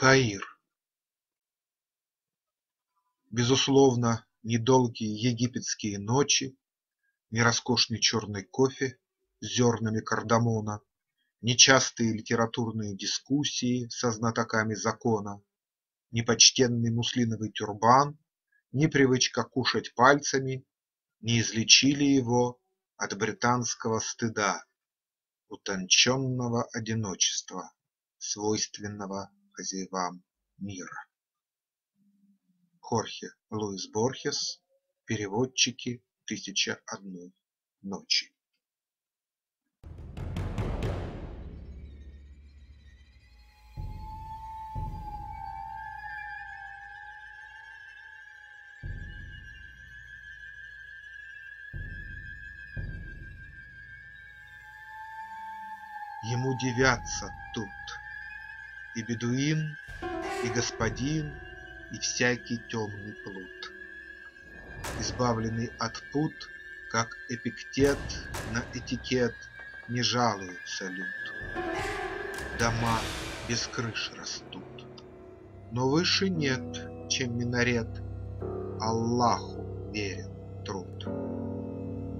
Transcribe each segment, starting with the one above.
Каир. Безусловно, недолгие египетские ночи, ни роскошный черный кофе с зернами кардамона, нечастые литературные дискуссии со знатоками закона, непочтенный муслиновый тюрбан, ни привычка кушать пальцами не излечили его от британского стыда, утонченного одиночества, свойственного хозяевам мира. Хорхе Луис Борхес, переводчики «1001 ночи». Ему дивятся тут и бедуин, и господин, и всякий темный плут. Избавленный от пут, как Эпиктет на этикет, не жалуется люд. Дома без крыш растут, но выше нет, чем минарет. Аллаху верен труд.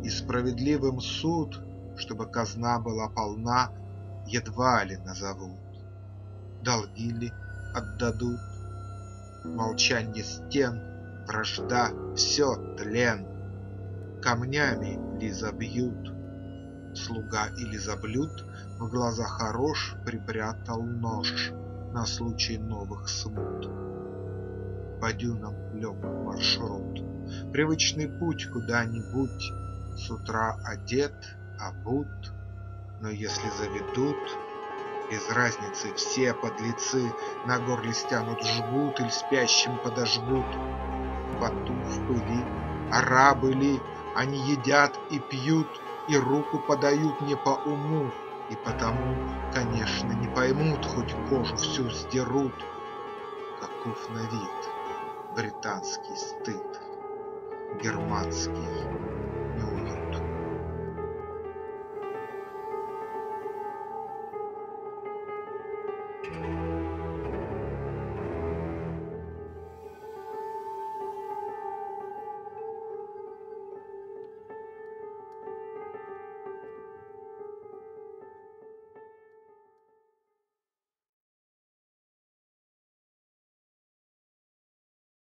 И справедливым суд, чтобы казна была полна, едва ли назовут, долги ли отдадут. Молчание стен, вражда, все тлен, камнями ли забьют. Слуга или заблюд, в глаза хорош припрятал нож на случай новых смут. По дюнам лег маршрут, привычный путь куда-нибудь, с утра одет, обут. Но если заведут, без разницы все подлецы на горле стянут жгут или спящим подожгут. В поту, в пыли, арабы ли, они едят и пьют, и руку подают не по уму, и потому, конечно, не поймут, хоть кожу всю сдерут. Каков на вид британский стыд, германский